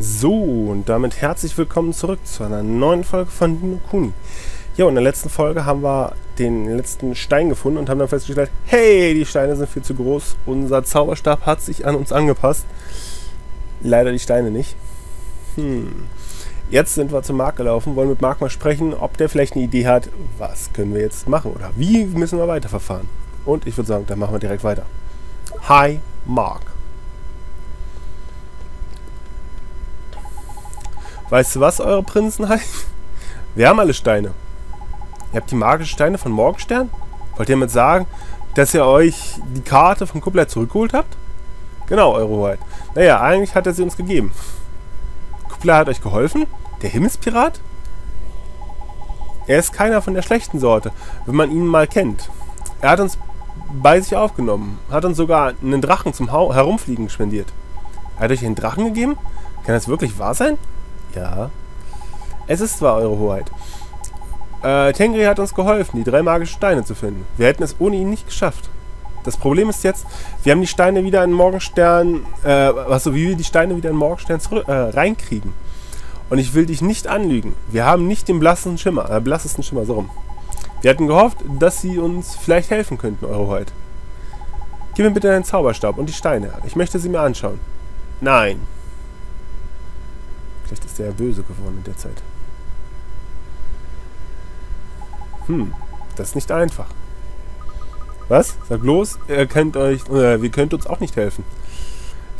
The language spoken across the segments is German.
So, und damit herzlich willkommen zurück zu einer neuen Folge von Ni No Kuni. Ja, und in der letzten Folge haben wir den letzten Stein gefunden und haben dann festgestellt, hey, die Steine sind viel zu groß. Unser Zauberstab hat sich an uns angepasst. Leider die Steine nicht. Jetzt sind wir zu Marc gelaufen, wollen mit Marc mal sprechen, ob der vielleicht eine Idee hat, was können wir jetzt machen oder wie müssen wir weiterverfahren. Und ich würde sagen, dann machen wir direkt weiter. Hi, Marc. Weißt du, was eure Prinzen heißt? Wir haben alle Steine. Ihr habt die magischen Steine von Morgenstern? Wollt ihr damit sagen, dass ihr euch die Karte von Kuppler zurückgeholt habt? Genau, eure Hoheit. Naja, eigentlich hat er sie uns gegeben. Kuppler hat euch geholfen? Der Himmelspirat? Er ist keiner von der schlechten Sorte, wenn man ihn mal kennt. Er hat uns bei sich aufgenommen, hat uns sogar einen Drachen zum Herumfliegen spendiert. Er hat euch einen Drachen gegeben? Kann das wirklich wahr sein? Ja. Es ist zwar eure Hoheit. Tengri hat uns geholfen, die drei magischen Steine zu finden. Wir hätten es ohne ihn nicht geschafft. Das Problem ist jetzt, wir haben die Steine wieder in Morgenstern, wie wir die Steine wieder in Morgenstern reinkriegen. Und ich will dich nicht anlügen. Wir haben nicht den blassesten Schimmer, so rum. Wir hatten gehofft, dass sie uns vielleicht helfen könnten, eure Hoheit. Gib mir bitte deinen Zauberstab und die Steine. Ich möchte sie mir anschauen. Nein. Vielleicht ist er ja böse geworden in der Zeit. Das ist nicht einfach. Was? Sag bloß, ihr könnt uns auch nicht helfen.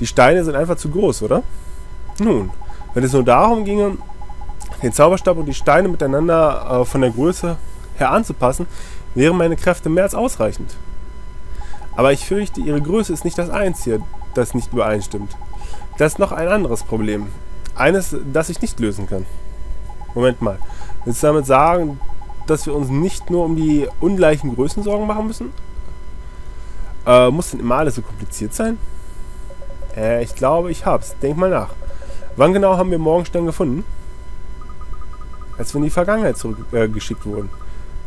Die Steine sind einfach zu groß, oder? Nun, wenn es nur darum ginge, den Zauberstab und die Steine miteinander von der Größe her anzupassen, wären meine Kräfte mehr als ausreichend. Aber ich fürchte, ihre Größe ist nicht das Einzige, das nicht übereinstimmt. Das ist noch ein anderes Problem. Eines, das ich nicht lösen kann. Moment mal. Willst du damit sagen, dass wir uns nicht nur um die ungleichen Größen Sorgen machen müssen? Muss denn immer alles so kompliziert sein? Ich glaube, ich hab's. Denk mal nach. Wann genau haben wir Morgenstern gefunden? Als wir in die Vergangenheit zurückgeschickt wurden.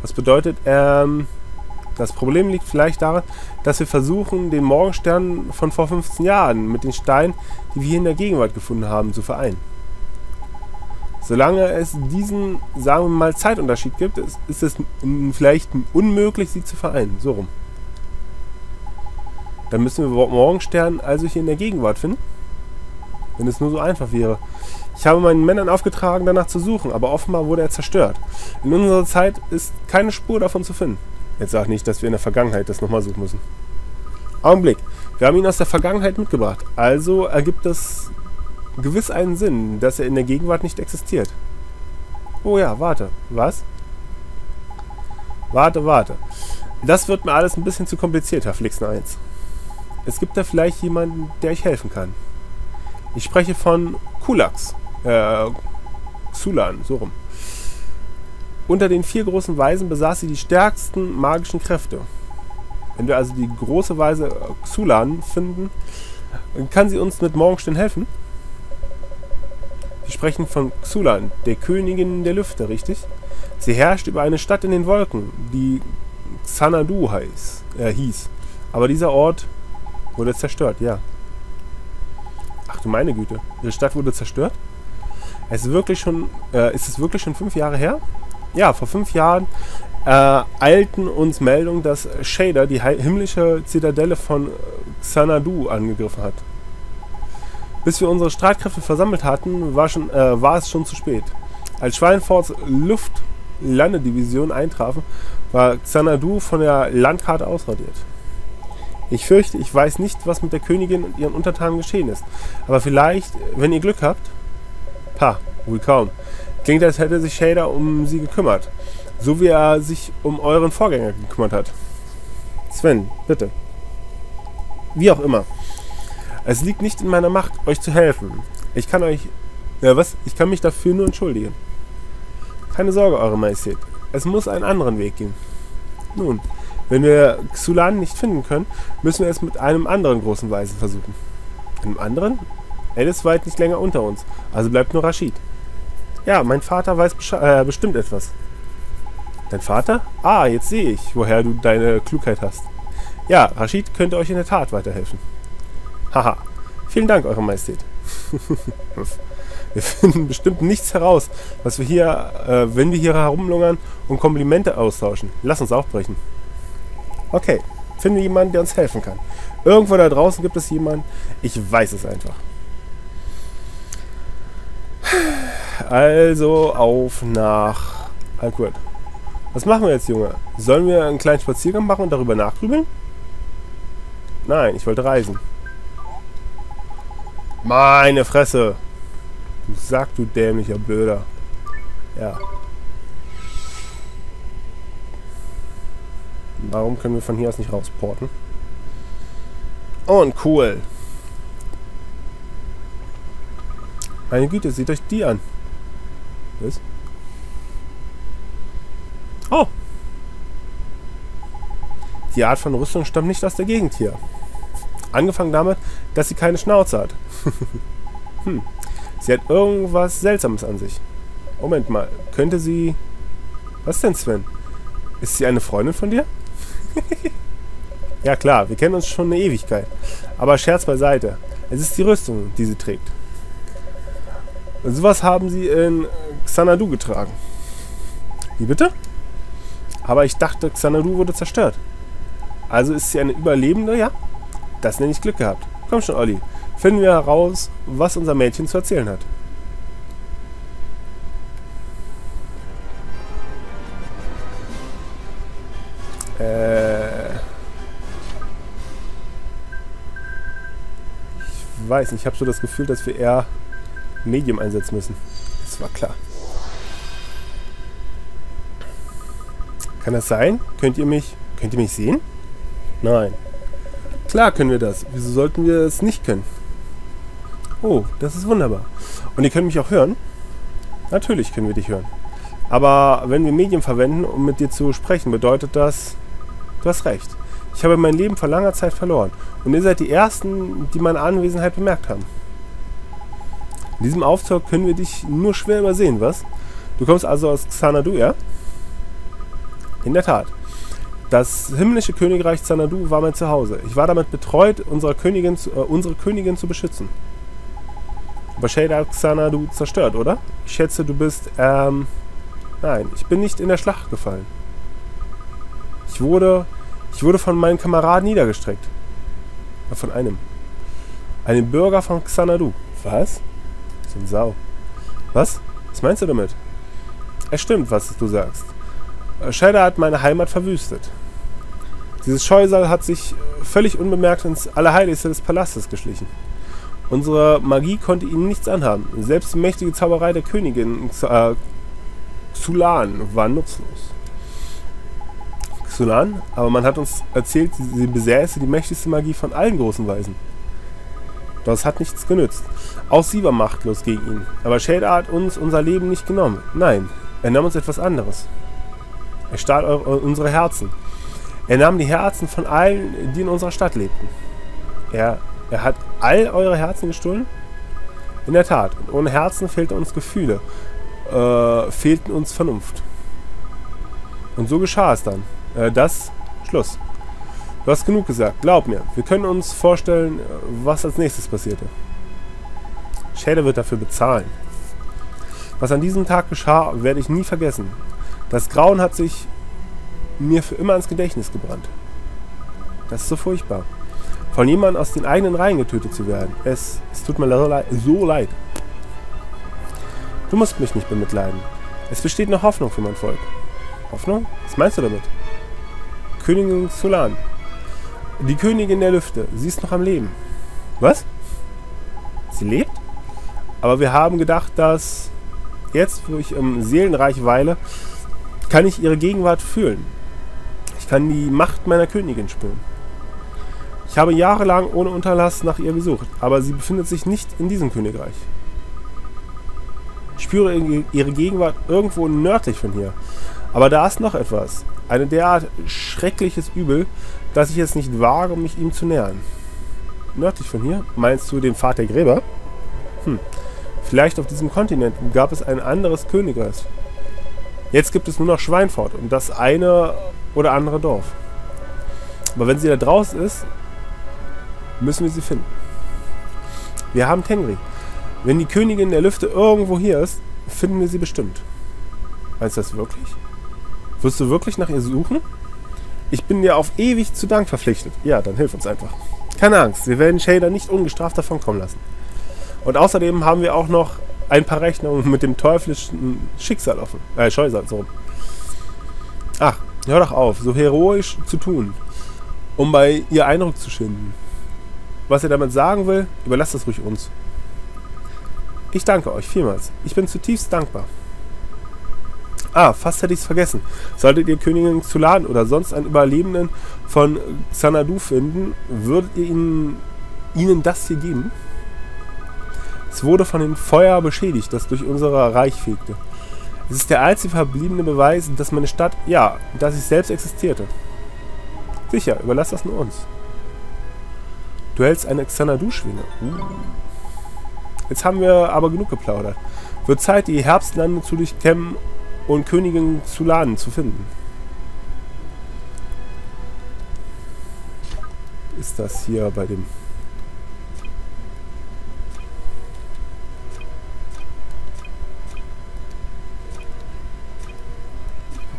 Was bedeutet, das Problem liegt vielleicht daran, dass wir versuchen, den Morgenstern von vor 15 Jahren mit den Steinen, die wir hier in der Gegenwart gefunden haben, zu vereinen. Solange es diesen, sagen wir mal, Zeitunterschied gibt, ist es vielleicht unmöglich, sie zu vereinen. So rum. Dann müssen wir Morgenstern also hier in der Gegenwart finden. Wenn es nur so einfach wäre. Ich habe meinen Männern aufgetragen, danach zu suchen, aber offenbar wurde er zerstört. In unserer Zeit ist keine Spur davon zu finden. Jetzt sag nicht, dass wir in der Vergangenheit das nochmal suchen müssen. Augenblick. Wir haben ihn aus der Vergangenheit mitgebracht. Also ergibt das gewiss einen Sinn, dass er in der Gegenwart nicht existiert. Oh ja, warte. Was? Warte. Das wird mir alles ein bisschen zu kompliziert, Herr Flixen1. Es gibt da vielleicht jemanden, der euch helfen kann. Ich spreche von Xulan, so rum. Unter den 4 großen Weisen besaß sie die stärksten magischen Kräfte. Wenn wir also die große Weise Xulan finden, kann sie uns mit Morgenstern helfen? Wir sprechen von Xulan, der Königin der Lüfte, richtig? Sie herrscht über eine Stadt in den Wolken, die Xanadu hieß. Aber dieser Ort wurde zerstört, ja. Ach du meine Güte, ihre Stadt wurde zerstört? Ist es wirklich schon 5 Jahre her? Ja, vor 5 Jahren eilten uns Meldungen, dass Shadar die himmlische Zitadelle von Xanadu angegriffen hat. Bis wir unsere Streitkräfte versammelt hatten, war es schon zu spät. Als Schweinfurts Luftlandedivision eintrafen, war Xanadu von der Landkarte ausradiert. Ich fürchte, ich weiß nicht, was mit der Königin und ihren Untertanen geschehen ist. Aber vielleicht, wenn ihr Glück habt... wohl kaum. Klingt, als hätte sich Shadar um sie gekümmert. So wie er sich um euren Vorgänger gekümmert hat. Sven, bitte. Wie auch immer. Es liegt nicht in meiner Macht, euch zu helfen. Ich kann euch... Ich kann mich dafür nur entschuldigen. Keine Sorge, Eure Majestät. Es muss einen anderen Weg gehen. Nun, wenn wir Xulan nicht finden können, müssen wir es mit einem anderen großen Weisen versuchen. Einem anderen? Alice weilt nicht länger unter uns. Also bleibt nur Rashid. Ja, mein Vater weiß bestimmt etwas. Dein Vater? Ah, jetzt sehe ich, woher du deine Klugheit hast. Ja, Rashid könnte euch in der Tat weiterhelfen. Haha. Vielen Dank, Eure Majestät. Wir finden bestimmt nichts heraus, was wir hier, wenn wir hier herumlungern und Komplimente austauschen. Lass uns aufbrechen. Okay, finde jemanden, der uns helfen kann. Irgendwo da draußen gibt es jemanden. Ich weiß es einfach. Also auf nach Alkurt. Was machen wir jetzt, Junge? Sollen wir einen kleinen Spaziergang machen und darüber nachgrübeln? Nein, ich wollte reisen. Meine Fresse! Du Sack, du dämlicher Blöder. Ja. Warum können wir von hier aus nicht rausporten? Und cool. Meine Güte, seht euch die an. Was? Oh! Die Art von Rüstung stammt nicht aus der Gegend hier. Angefangen damit, dass sie keine Schnauze hat. Sie hat irgendwas Seltsames an sich. Moment mal, könnte sie... Was denn, Sven? Ist sie eine Freundin von dir? Ja klar, wir kennen uns schon eine Ewigkeit. Aber Scherz beiseite. Es ist die Rüstung, die sie trägt. Sowas haben sie in Xanadu getragen. Wie bitte? Aber ich dachte, Xanadu wurde zerstört. Also ist sie eine Überlebende, ja? Das nenne ich Glück gehabt. Komm schon, Olli. Finden wir heraus, was unser Mädchen zu erzählen hat. Ich weiß nicht, ich habe so das Gefühl, dass wir eher Medium einsetzen müssen. Das war klar. Kann das sein? Könnt ihr mich sehen? Nein. Klar können wir das. Wieso sollten wir es nicht können? Oh, das ist wunderbar. Und ihr könnt mich auch hören? Natürlich können wir dich hören. Aber wenn wir Medien verwenden, um mit dir zu sprechen, bedeutet das... Du hast recht. Ich habe mein Leben vor langer Zeit verloren. Und ihr seid die Ersten, die meine Anwesenheit bemerkt haben. In diesem Aufzug können wir dich nur schwer übersehen, was? Du kommst also aus Xanadu, ja? In der Tat. Das himmlische Königreich Xanadu war mein Zuhause. Ich war damit betreut, unsere Königin zu beschützen. Aber Shadar hat Xanadu zerstört, oder? Ich schätze, du bist, nein, ich bin nicht in der Schlacht gefallen. Ich wurde von meinen Kameraden niedergestreckt. Von einem. Einem Bürger von Xanadu. Was? So ein Sau. Was? Was meinst du damit? Es stimmt, was du sagst. Shadar hat meine Heimat verwüstet. Dieses Scheusal hat sich völlig unbemerkt ins Allerheiligste des Palastes geschlichen. Unsere Magie konnte ihnen nichts anhaben. Selbst die mächtige Zauberei der Königin Xulan war nutzlos. Xulan? Aber man hat uns erzählt, sie besäße die mächtigste Magie von allen großen Weisen. Doch es hat nichts genützt. Auch sie war machtlos gegen ihn. Aber Shadar hat uns unser Leben nicht genommen. Nein, er nahm uns etwas anderes. Er stahl unsere Herzen. Er nahm die Herzen von allen, die in unserer Stadt lebten. Er hat all eure Herzen gestohlen? In der Tat. Und ohne Herzen fehlten uns Gefühle, fehlten uns Vernunft. Und so geschah es dann. Schluss. Du hast genug gesagt. Glaub mir, wir können uns vorstellen, was als nächstes passierte. Shadar wird dafür bezahlen. Was an diesem Tag geschah, werde ich nie vergessen. Das Grauen hat sich mir für immer ins Gedächtnis gebrannt. Das ist so furchtbar. Von jemandem aus den eigenen Reihen getötet zu werden. Es tut mir so leid. Du musst mich nicht bemitleiden. Es besteht noch Hoffnung für mein Volk. Hoffnung? Was meinst du damit? Königin Xulan. Die Königin der Lüfte. Sie ist noch am Leben. Was? Sie lebt? Aber wir haben gedacht, dass... Jetzt, wo ich im Seelenreich weile, kann ich ihre Gegenwart fühlen. Ich kann die Macht meiner Königin spüren. Ich habe jahrelang ohne Unterlass nach ihr gesucht, aber sie befindet sich nicht in diesem Königreich. Ich spüre ihre Gegenwart irgendwo nördlich von hier. Aber da ist noch etwas. Ein derart schreckliches Übel, dass ich es nicht wage, mich ihm zu nähern. Nördlich von hier? Meinst du den Pfad der Gräber? Vielleicht auf diesem Kontinent gab es ein anderes Königreich. Jetzt gibt es nur noch Schweinfurt und das eine oder andere Dorf. Aber wenn sie da draußen ist, müssen wir sie finden. Wir haben Tengri. Wenn die Königin der Lüfte irgendwo hier ist, finden wir sie bestimmt. Meinst du das wirklich? Wirst du wirklich nach ihr suchen? Ich bin dir auf ewig zu Dank verpflichtet. Ja, dann hilf uns einfach. Keine Angst, wir werden Shadar nicht ungestraft davonkommen lassen. Und außerdem haben wir auch noch ein paar Rechnungen mit dem teuflischen Schicksal offen. Scheusal, so. Ach, hör doch auf, so heroisch zu tun, um bei ihr Eindruck zu schinden. Was er damit sagen will, überlasst das ruhig uns. Ich danke euch vielmals. Ich bin zutiefst dankbar. Ah, fast hätte ich es vergessen. Solltet ihr Königin Xulan oder sonst einen Überlebenden von Xanadu finden, würdet ihr ihnen das hier geben? Es wurde von dem Feuer beschädigt, das durch unser Reich fegte. Es ist der einzige verbliebene Beweis, dass meine Stadt, ja, dass ich selbst existierte. Sicher, überlass das nur uns. Du hältst eine Xanadu-Schwinge. Jetzt haben wir aber genug geplaudert. Wird Zeit, die Herbstlande zu durchkämmen und Königin Xulan zu finden. Ist das hier bei dem...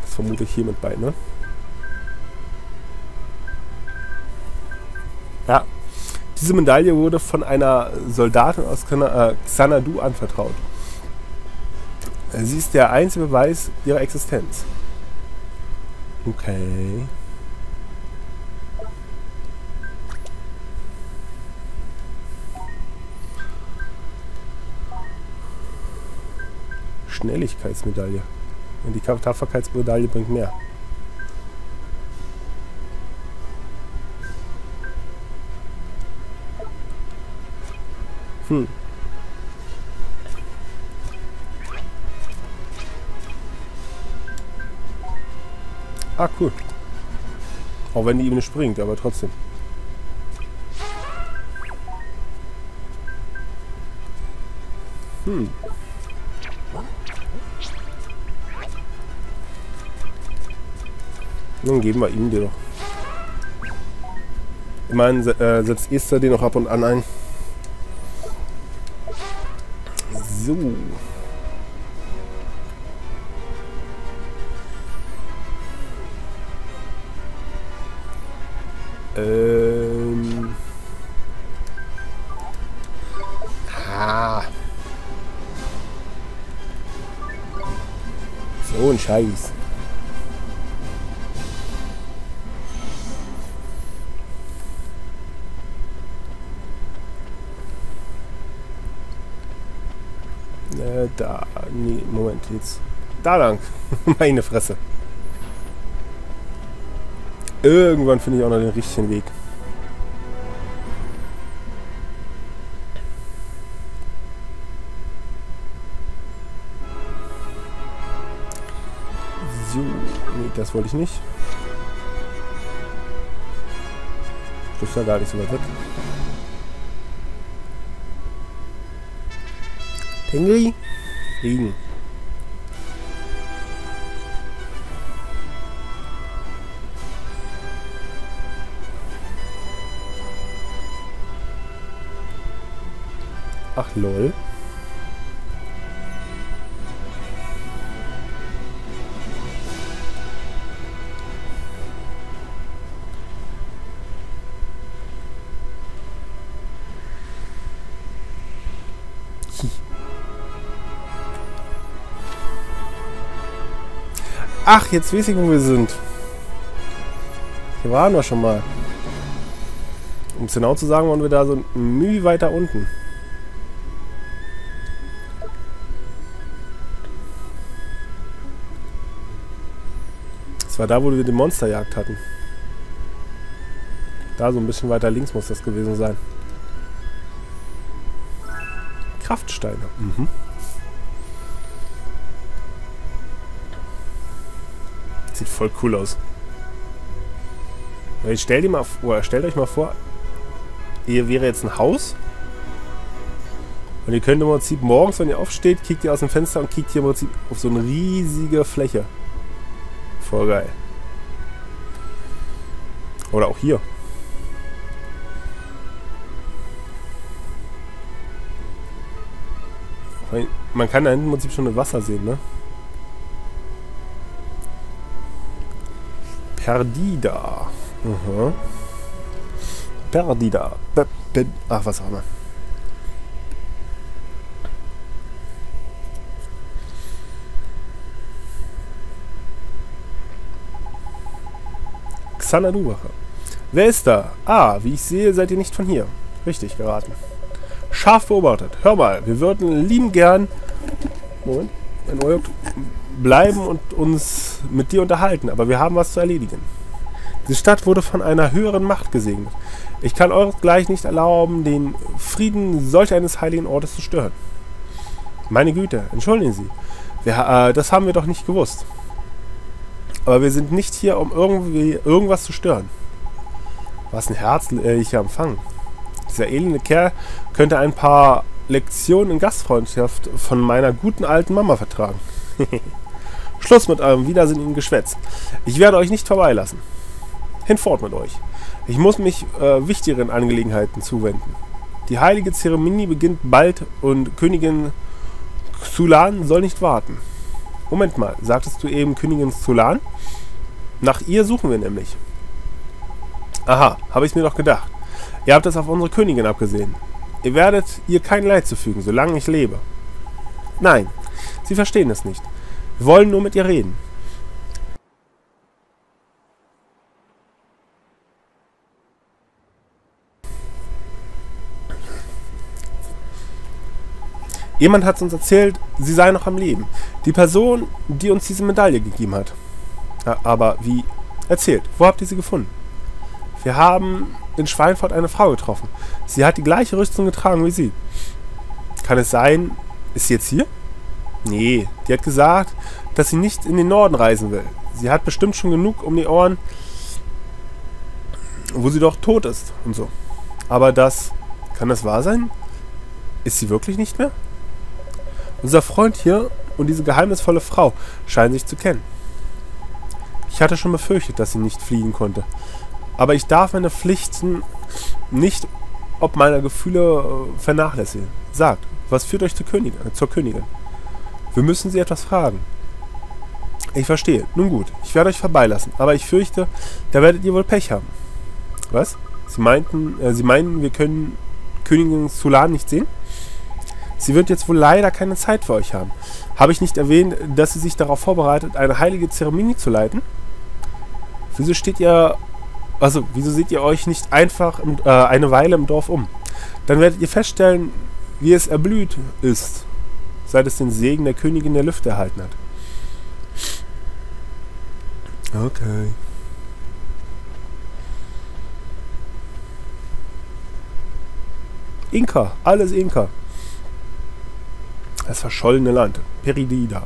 Das vermute ich hiermit bei, ne? Ja. Diese Medaille wurde von einer Soldatin aus Xanadu anvertraut. Sie ist der einzige Beweis ihrer Existenz. Okay. Schnelligkeitsmedaille. Und die Tapferkeitsmedaille bringt mehr. Hm. Ah, cool. Auch wenn die Ebene springt, aber trotzdem. Hm. Dann geben wir ihm den noch. Ich meine, setzt Esther den noch ab und an ein. So. So ein Scheiß. Da, nee, Moment, jetzt. Da lang. Meine Fresse. Irgendwann finde ich auch noch den richtigen Weg. So, nee, das wollte ich nicht. Ich dürfte da gar nicht so weit weg. Tengri? Regen. Ach lol. Ach, jetzt weiß ich, wo wir sind. Hier waren wir schon mal. Um es genau zu sagen, waren wir da so ein Mühe weiter unten. Das war da, wo wir die Monsterjagd hatten. Da so ein bisschen weiter links muss das gewesen sein. Kraftsteine. Mhm. Sieht voll cool aus. Jetzt stellt euch mal vor, ihr wäre jetzt ein Haus und ihr könnt im Prinzip morgens, wenn ihr aufsteht, kickt ihr aus dem Fenster und kickt hier im Prinzip auf so eine riesige Fläche. Voll geil. Oder auch hier. Man kann da hinten im Prinzip schon das Wasser sehen, ne? Perdida. Aha. Perdida. Ach, was auch immer. Xanadu-Wache. Wer ist da? Ah, wie ich sehe, seid ihr nicht von hier. Richtig geraten. Scharf beobachtet. Hör mal, wir würden lieben gern... Moment. Ein Projekt. Bleiben und uns mit dir unterhalten, aber wir haben was zu erledigen. Diese Stadt wurde von einer höheren Macht gesegnet. Ich kann euretgleich nicht erlauben, den Frieden solch eines heiligen Ortes zu stören. Meine Güte, entschuldigen Sie. Das haben wir doch nicht gewusst. Aber wir sind nicht hier, um irgendwas zu stören. Was ein herzlicher Empfang. Dieser elende Kerl könnte ein paar Lektionen in Gastfreundschaft von meiner guten alten Mama vertragen. Schluss mit eurem widersinnigen Geschwätz. Ich werde euch nicht vorbeilassen. Hinfort mit euch. Ich muss mich wichtigeren Angelegenheiten zuwenden. Die heilige Zeremonie beginnt bald und Königin Xulan soll nicht warten. Moment mal, sagtest du eben Königin Xulan? Nach ihr suchen wir nämlich. Aha, habe ich mir doch gedacht. Ihr habt es auf unsere Königin abgesehen. Ihr werdet ihr kein Leid zufügen, solange ich lebe. Nein, sie verstehen es nicht. Wir wollen nur mit ihr reden. Jemand hat uns erzählt, sie sei noch am Leben. Die Person, die uns diese Medaille gegeben hat. Aber wie? Erzählt, wo habt ihr sie gefunden? Wir haben in Schweinfurt eine Frau getroffen. Sie hat die gleiche Rüstung getragen wie sie. Kann es sein, ist sie jetzt hier? Nee, die hat gesagt, dass sie nicht in den Norden reisen will. Sie hat bestimmt schon genug um die Ohren, wo sie doch tot ist und so. Aber das, kann das wahr sein? Ist sie wirklich nicht mehr? Unser Freund hier und diese geheimnisvolle Frau scheinen sich zu kennen. Ich hatte schon befürchtet, dass sie nicht fliehen konnte. Aber ich darf meine Pflichten nicht ob meiner Gefühle vernachlässigen. Sagt, was führt euch zur Königin? Wir müssen sie etwas fragen. Ich verstehe. Nun gut, ich werde euch vorbeilassen. Aber ich fürchte, da werdet ihr wohl Pech haben. Was? Sie meinen, wir können Königin Xulan nicht sehen? Sie wird jetzt wohl leider keine Zeit für euch haben. Habe ich nicht erwähnt, dass sie sich darauf vorbereitet, eine heilige Zeremonie zu leiten? Wieso seht ihr euch nicht einfach eine Weile im Dorf um? Dann werdet ihr feststellen, wie es erblüht ist, seit es den Segen der Königin der Lüfte erhalten hat. Okay. Inka, alles Inka. Das verschollene Land. Perdida.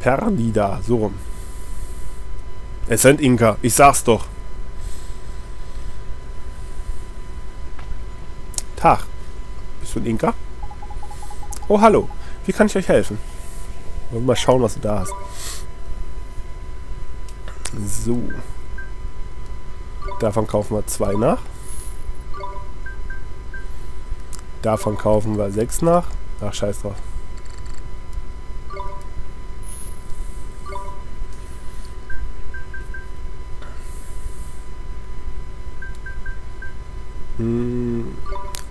Perdida, so rum. Es sind Inka, ich sag's doch. Tag. Bist du ein Inka? Oh, hallo. Wie kann ich euch helfen? Mal schauen, was du da hast. So. Davon kaufen wir 2 nach. Davon kaufen wir 6 nach. Ach, scheiß drauf.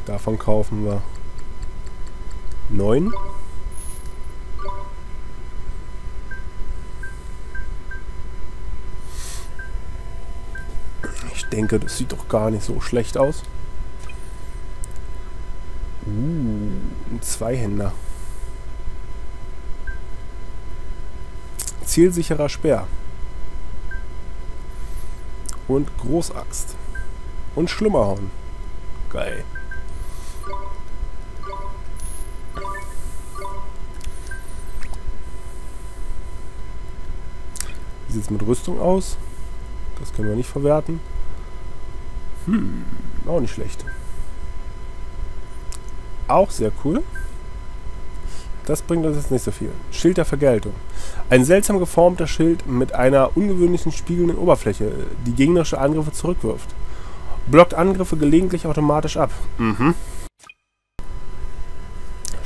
Davon kaufen wir 9. Ich denke, das sieht doch gar nicht so schlecht aus. Ein Zweihänder. Zielsicherer Speer. Und Großaxt. Und Schlummerhorn. Geil. Wie sieht es mit Rüstung aus? Das können wir nicht verwerten. Auch nicht schlecht. Auch sehr cool. Das bringt uns jetzt nicht so viel. Schild der Vergeltung. Ein seltsam geformter Schild mit einer ungewöhnlichen spiegelnden Oberfläche, die gegnerische Angriffe zurückwirft. Blockt Angriffe gelegentlich automatisch ab.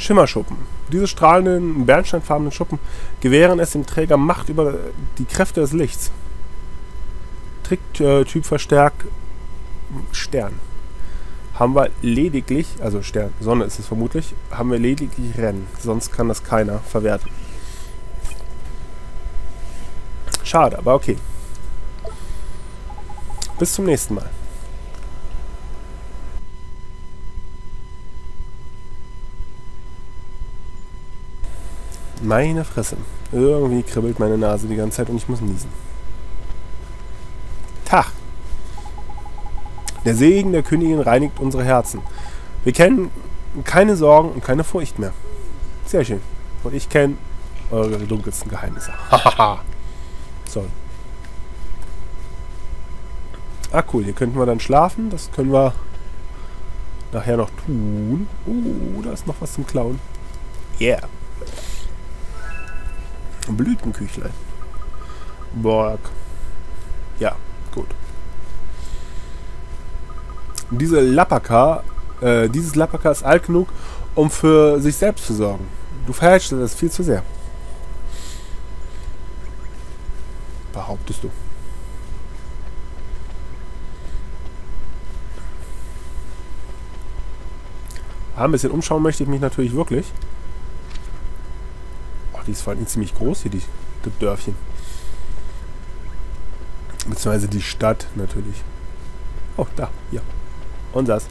Schimmerschuppen. Diese strahlenden, bernsteinfarbenen Schuppen gewähren es dem Träger Macht über die Kräfte des Lichts. Tricktyp verstärkt Stern. Haben wir lediglich, also Stern, Sonne ist es vermutlich, haben wir lediglich Rennen. Sonst kann das keiner verwerten. Schade, aber okay. Bis zum nächsten Mal. Meine Fresse. Irgendwie kribbelt meine Nase die ganze Zeit und ich muss niesen. Tag. Der Segen der Königin reinigt unsere Herzen. Wir kennen keine Sorgen und keine Furcht mehr. Sehr schön. Und ich kenne eure dunkelsten Geheimnisse. Hahaha. So. Ah, cool. Hier könnten wir dann schlafen. Das können wir nachher noch tun. Da ist noch was zum Klauen. Yeah. Blütenküchlein. Borg. Ja, gut. Diese Lapaka, dieses Lapaka ist alt genug, um für sich selbst zu sorgen. Du verhältst das viel zu sehr. Behauptest du. Ein bisschen umschauen möchte ich mich natürlich wirklich. Die ist vor allem ziemlich groß hier, das Dörfchen. Beziehungsweise die Stadt natürlich. Oh, da, ja. Und das.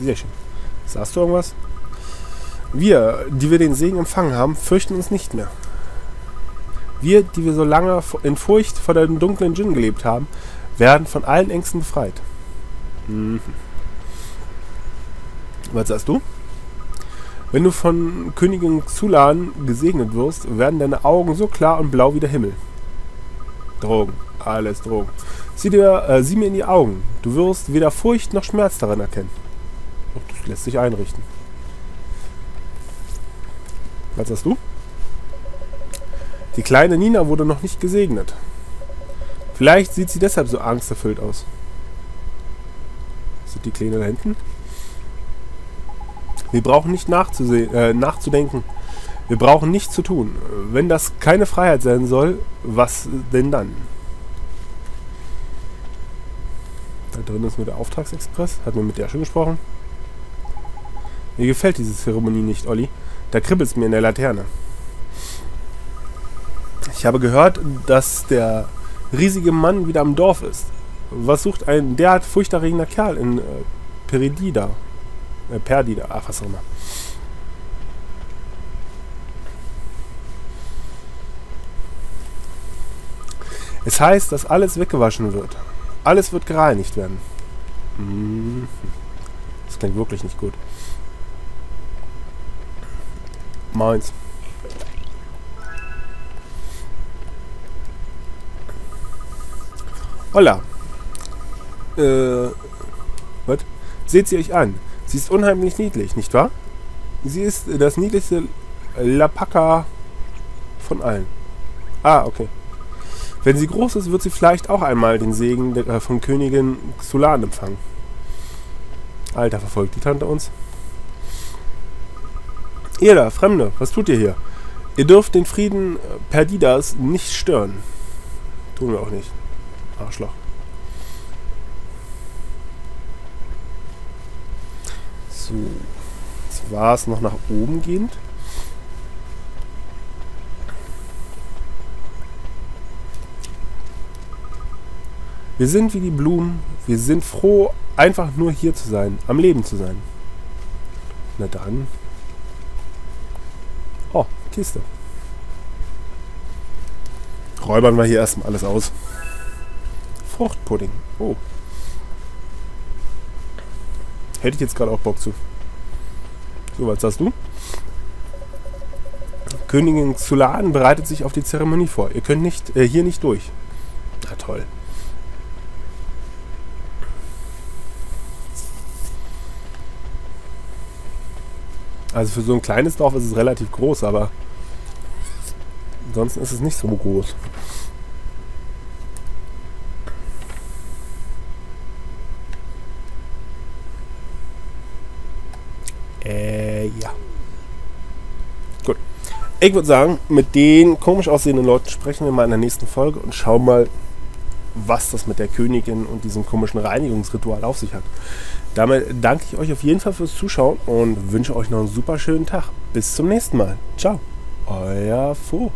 Sehr schön. Sagst du irgendwas? Wir, die wir den Segen empfangen haben, fürchten uns nicht mehr. Wir, die wir so lange in Furcht vor dem dunklen Djinn gelebt haben, werden von allen Ängsten befreit. Mhm. Was sagst du? Wenn du von Königin Xulan gesegnet wirst, werden deine Augen so klar und blau wie der Himmel. Drogen. Alles Drogen. Sieh mir in die Augen. Du wirst weder Furcht noch Schmerz daran erkennen. Und das lässt sich einrichten. Was hast du? Die kleine Nina wurde noch nicht gesegnet. Vielleicht sieht sie deshalb so angsterfüllt aus. Sind die Kleine da hinten? Wir brauchen nicht nachzudenken. Wir brauchen nichts zu tun. Wenn das keine Freiheit sein soll, was denn dann? Da drin ist nur der Auftragsexpress. Hat mir mit der schon gesprochen. Mir gefällt diese Zeremonie nicht, Olli. Da kribbelt es mir in der Laterne. Ich habe gehört, dass der riesige Mann wieder am Dorf ist. Was sucht ein derart furchterregender Kerl in Perdida? Perdida, ach was auch immer. Es heißt, dass alles weggewaschen wird. Alles wird gereinigt werden. Das klingt wirklich nicht gut. Meins. Hola. Was? Seht sie euch an. Sie ist unheimlich niedlich, nicht wahr? Sie ist das niedlichste Lapaka von allen. Ah, okay. Wenn sie groß ist, wird sie vielleicht auch einmal den Segen von Königin Xulan empfangen. Alter, verfolgt die Tante uns? Ihr da, Fremde, was tut ihr hier? Ihr dürft den Frieden Perdidas nicht stören. Tun wir auch nicht. Arschloch. So, jetzt war es noch nach oben gehend. Wir sind wie die Blumen. Wir sind froh, einfach nur hier zu sein, am Leben zu sein. Na dann. Oh, Kiste. Räubern wir hier erstmal alles aus. Fruchtpudding. Oh. Hätte ich jetzt gerade auch Bock zu. So, was sagst du? Königin Xulan bereitet sich auf die Zeremonie vor. Ihr könnt nicht, hier nicht durch. Na toll. Also für so ein kleines Dorf ist es relativ groß, aber ansonsten ist es nicht so groß. Ja. Gut. Ich würde sagen, mit den komisch aussehenden Leuten sprechen wir mal in der nächsten Folge und schauen mal, was das mit der Königin und diesem komischen Reinigungsritual auf sich hat. Damit danke ich euch auf jeden Fall fürs Zuschauen und wünsche euch noch einen super schönen Tag. Bis zum nächsten Mal. Ciao. Euer Flo.